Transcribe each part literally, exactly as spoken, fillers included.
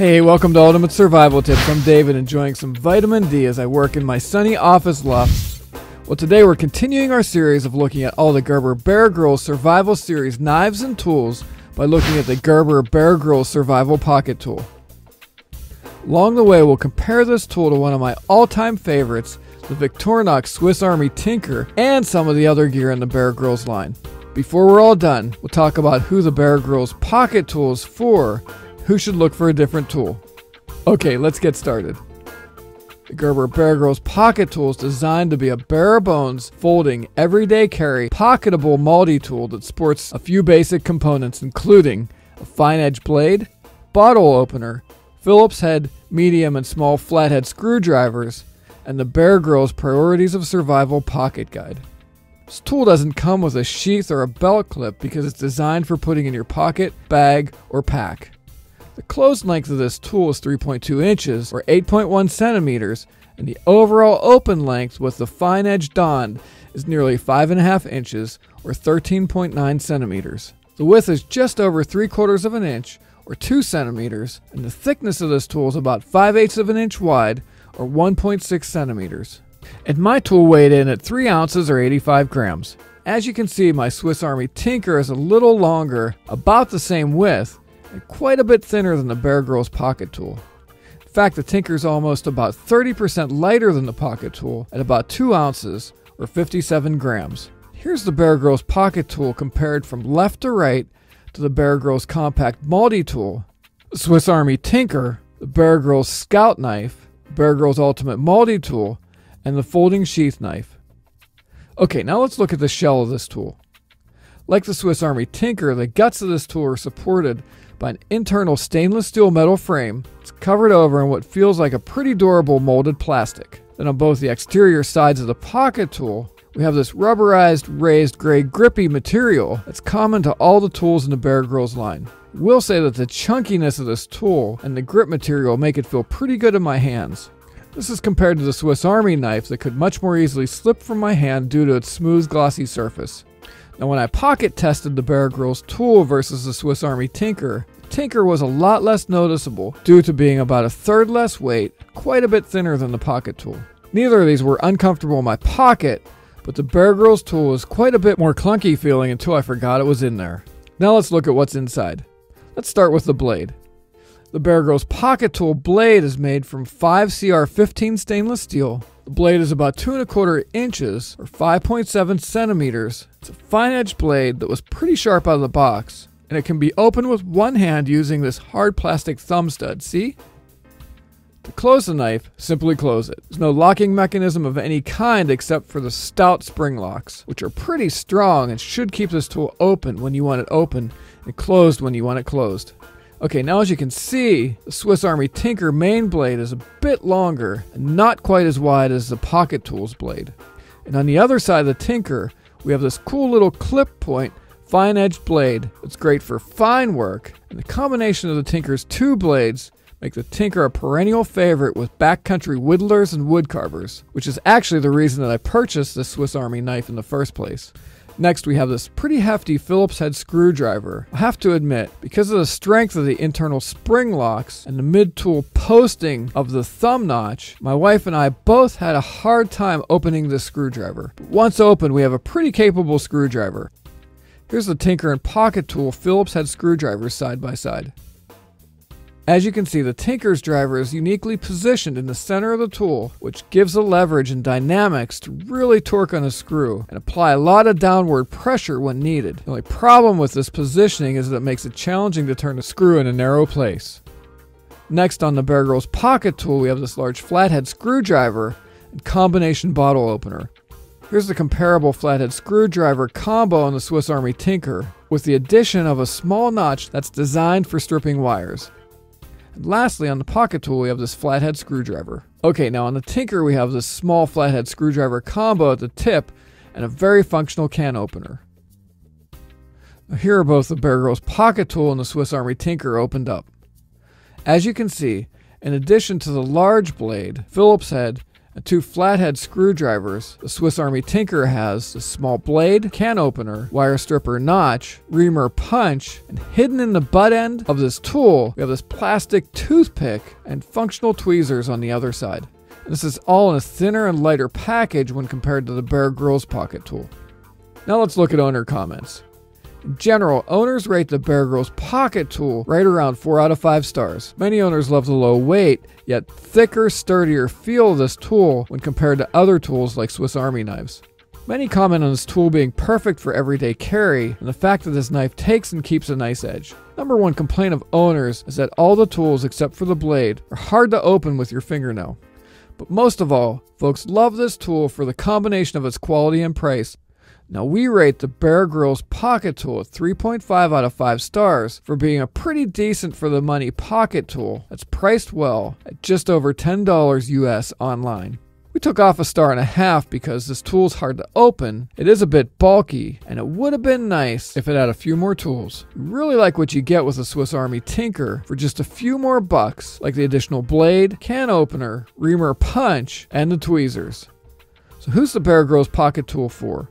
Hey, welcome to Ultimate Survival Tips. I'm David, enjoying some vitamin D as I work in my sunny office loft. Well, today we're continuing our series of looking at all the Gerber Bear Grylls Survival Series Knives and Tools by looking at the Gerber Bear Grylls Survival Pocket Tool. Along the way, we'll compare this tool to one of my all-time favorites, the Victorinox Swiss Army Tinker, and some of the other gear in the Bear Grylls line. Before we're all done, we'll talk about who the Bear Grylls Pocket Tool is for, who should look for a different tool. Okay, let's get started. The Gerber Bear Grylls Pocket Tool is designed to be a bare bones, folding, everyday carry, pocketable multi tool that sports a few basic components including a fine edge blade, bottle opener, Phillips head, medium and small flathead screwdrivers, and the Bear Grylls Priorities of Survival Pocket Guide. This tool doesn't come with a sheath or a belt clip because it's designed for putting in your pocket, bag, or pack. The closed length of this tool is three point two inches or eight point one centimeters, and the overall open length with the fine edge donned is nearly five point five inches or thirteen point nine centimeters. The width is just over three quarters of an inch or two centimeters, and the thickness of this tool is about five eighths of an inch wide or one point six centimeters. And my tool weighed in at three ounces or eighty-five grams. As you can see, my Swiss Army Tinker is a little longer, about the same width, and quite a bit thinner than the Bear Grylls Pocket Tool. In fact, the Tinker is almost about thirty percent lighter than the Pocket Tool at about two ounces or fifty-seven grams. Here's the Bear Grylls Pocket Tool compared from left to right to the Bear Grylls Compact Multi Tool, the Swiss Army Tinker, the Bear Grylls Scout Knife, Bear Grylls Ultimate Multi Tool, and the Folding Sheath Knife. Okay, now let's look at the shell of this tool. Like the Swiss Army Tinker, the guts of this tool are supported by an internal stainless steel metal frame. It's covered over in what feels like a pretty durable molded plastic. Then on both the exterior sides of the pocket tool, we have this rubberized, raised, gray, grippy material that's common to all the tools in the Bear Grylls line. I will say that the chunkiness of this tool and the grip material make it feel pretty good in my hands. This is compared to the Swiss Army knife that could much more easily slip from my hand due to its smooth, glossy surface. Now, when I pocket tested the Bear Grylls tool versus the Swiss Army Tinker, the Tinker was a lot less noticeable due to being about a third less weight, quite a bit thinner than the pocket tool. Neither of these were uncomfortable in my pocket, but the Bear Grylls tool was quite a bit more clunky feeling until I forgot it was in there. Now let's look at what's inside. Let's start with the blade. The Bear Grylls Pocket Tool blade is made from five C R fifteen stainless steel. The blade is about two and a quarter inches or five point seven centimeters. It's a fine edged blade that was pretty sharp out of the box, and it can be opened with one hand using this hard plastic thumb stud, see? To close the knife, simply close it. There's no locking mechanism of any kind except for the stout spring locks, which are pretty strong and should keep this tool open when you want it open and closed when you want it closed. Okay, now as you can see, the Swiss Army Tinker main blade is a bit longer and not quite as wide as the Pocket Tool's blade. And on the other side of the Tinker, we have this cool little clip point, fine edged blade that's great for fine work, and the combination of the Tinker's two blades make the Tinker a perennial favorite with backcountry whittlers and woodcarvers, which is actually the reason that I purchased this Swiss Army knife in the first place. Next, we have this pretty hefty Phillips head screwdriver. I have to admit, because of the strength of the internal spring locks and the mid-tool posting of the thumb notch, my wife and I both had a hard time opening this screwdriver. But once open, we have a pretty capable screwdriver. Here's the Tinker and Pocket Tool Phillips head screwdrivers side by side. As you can see, the Tinker's driver is uniquely positioned in the center of the tool, which gives the leverage and dynamics to really torque on a screw and apply a lot of downward pressure when needed. The only problem with this positioning is that it makes it challenging to turn a screw in a narrow place. Next, on the Bear Grylls Pocket Tool, we have this large flathead screwdriver and combination bottle opener. Here's the comparable flathead screwdriver combo on the Swiss Army Tinker, with the addition of a small notch that's designed for stripping wires. And lastly, on the pocket tool, we have this flathead screwdriver. Okay, now on the Tinker, we have this small flathead screwdriver combo at the tip and a very functional can opener. Now here are both the Bear Grylls Pocket Tool and the Swiss Army Tinker opened up. As you can see, in addition to the large blade, Phillips head, and two flathead screwdrivers. The Swiss Army Tinker has a small blade, can opener, wire stripper notch, reamer punch, and hidden in the butt end of this tool, we have this plastic toothpick and functional tweezers on the other side. And this is all in a thinner and lighter package when compared to the Bear Grylls pocket tool. Now let's look at owner comments. In general, owners rate the Bear Grylls pocket tool right around four out of five stars. Many owners love the low weight, yet thicker, sturdier feel of this tool when compared to other tools like Swiss Army knives. Many comment on this tool being perfect for everyday carry and the fact that this knife takes and keeps a nice edge. Number one complaint of owners is that all the tools except for the blade are hard to open with your fingernail. But most of all, folks love this tool for the combination of its quality and price. Now we rate the Bear Grylls pocket tool at three point five out of five stars for being a pretty decent for the money pocket tool that's priced well at just over ten dollars U S online. We took off a star and a half because this tool's hard to open, it is a bit bulky, and it would have been nice if it had a few more tools. You really like what you get with a Swiss Army Tinker for just a few more bucks, like the additional blade, can opener, reamer punch, and the tweezers. So who's the Bear Grylls pocket tool for?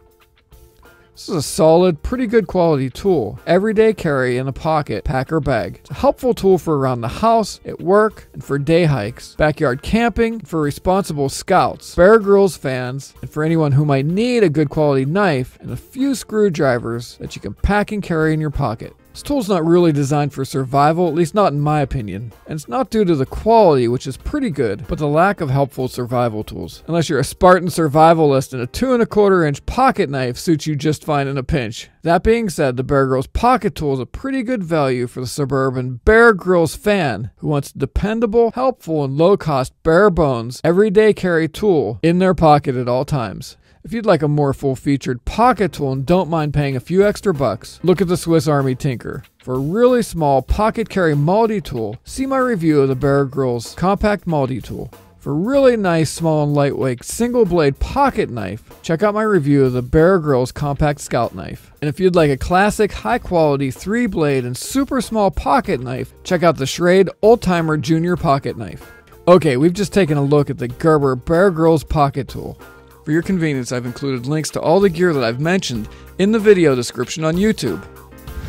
This is a solid, pretty good quality tool, everyday carry in a pocket, pack or bag. It's a helpful tool for around the house, at work, and for day hikes, backyard camping, for responsible scouts, Bear Grylls fans, and for anyone who might need a good quality knife and a few screwdrivers that you can pack and carry in your pocket. This tool's not really designed for survival, at least not in my opinion, and it's not due to the quality, which is pretty good, but the lack of helpful survival tools. Unless you're a Spartan survivalist and a two and a quarter inch pocket knife suits you just fine in a pinch. That being said, the Bear Grylls pocket tool is a pretty good value for the suburban Bear Grylls fan who wants a dependable, helpful, and low-cost bare bones everyday carry tool in their pocket at all times. If you'd like a more full-featured pocket tool and don't mind paying a few extra bucks, look at the Swiss Army Tinker. For a really small pocket carry multi tool, see my review of the Bear Grylls Compact Multi Tool. For a really nice, small, and lightweight single-blade pocket knife, check out my review of the Bear Grylls Compact Scout Knife. And if you'd like a classic, high-quality three-blade and super small pocket knife, check out the Schrade Oldtimer Junior Pocket Knife. Okay, we've just taken a look at the Gerber Bear Grylls Pocket Tool. For your convenience, I've included links to all the gear that I've mentioned in the video description on YouTube.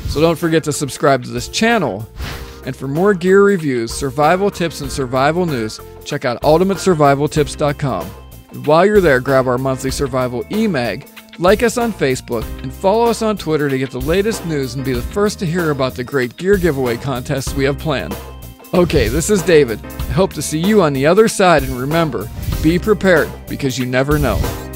So don't forget to subscribe to this channel. And for more gear reviews, survival tips, and survival news, check out ultimate survival tips dot com. And while you're there, grab our monthly survival e-mag, like us on Facebook, and follow us on Twitter to get the latest news and be the first to hear about the great gear giveaway contests we have planned. Okay, this is David. I hope to see you on the other side, and remember, be prepared, because you never know.